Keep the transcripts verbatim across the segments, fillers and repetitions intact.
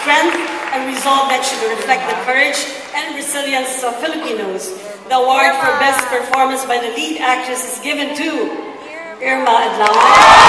strength and resolve that should reflect the courage and resilience of Filipinos. The award for Best Performance by the Lead Actress is given to Irma Adlawan.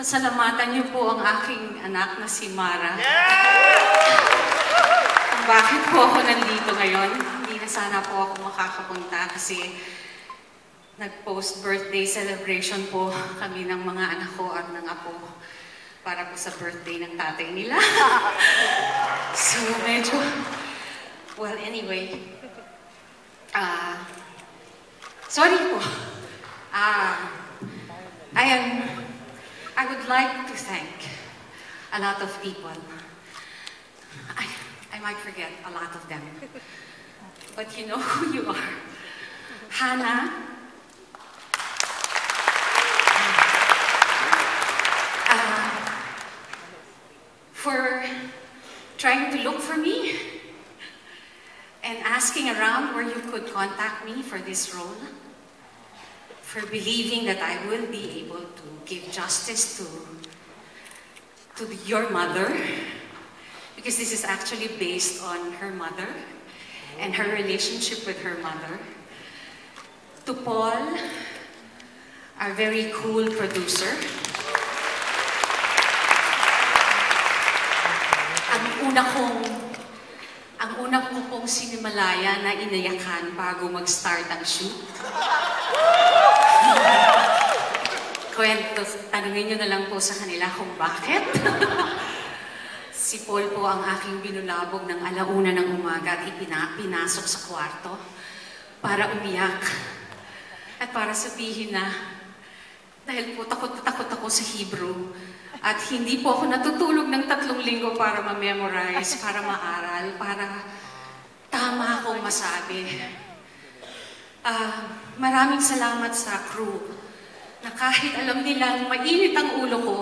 Pasalamatan niyo po ang aking anak na si Mara. Yeah! Bakit po ako nandito ngayon? Hindi na sana po ako makakapunta kasi nag-post birthday celebration po kami ng mga anak ko at ng apo para po sa birthday ng tatay nila. So medyo, well anyway, uh, sorry po. Uh, I am... I would like to thank a lot of people. I, I might forget a lot of them. But you know who you are. Hannah. Uh, for trying to look for me and asking around where you could contact me for this role. For believing that I will be able to give justice to, to your mother, because this is actually based on her mother and her relationship with her mother. To Paul, our very cool producer. Ang una kong, ang una kong pong sinimalaya na inayakan bago mag-start ang shoot. Kwento, tanungin nyo na lang po sa kanila kung bakit. Si Paul po ang aking binulabog ng alauna ng umaga at ipinasok sa kwarto para umiyak at para sabihin na dahil po takot-takot ako sa Hebrew at hindi po ako natutulog ng tatlong linggo para ma-memorize, para maaral, para tama akong masabi. Uh, maraming salamat sa crew na kahit alam nilang mainit ang ulo ko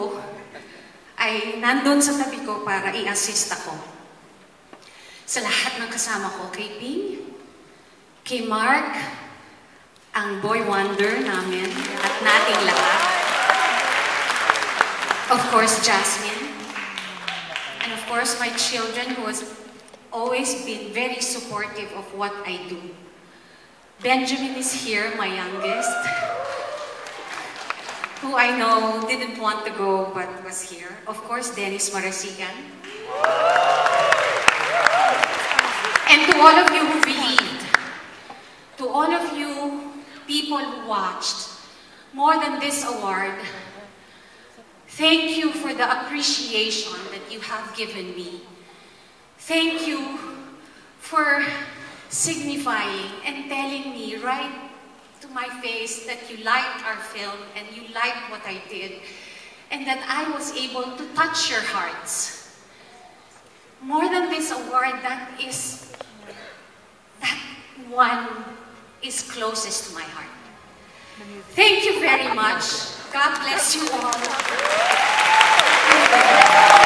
ay nandun sa tabi ko para i-assist ako. Sa lahat ng kasama ko, kay Ping, kay Mark, ang boy wonder namin at nating lahat. Of course, Jasmine. And of course, my children who has always been very supportive of what I do. Benjamin is here, my youngest, who I know didn't want to go but was here. Of course, Dennis Marasigan. And to all of you who believed, to all of you people who watched, more than this award, thank you for the appreciation that you have given me. Thank you for signifying and telling me right to my face that you liked our film and you liked what I did and that I was able to touch your hearts. More than this award, that is, that one is closest to my heart. Thank you very much. God bless you all.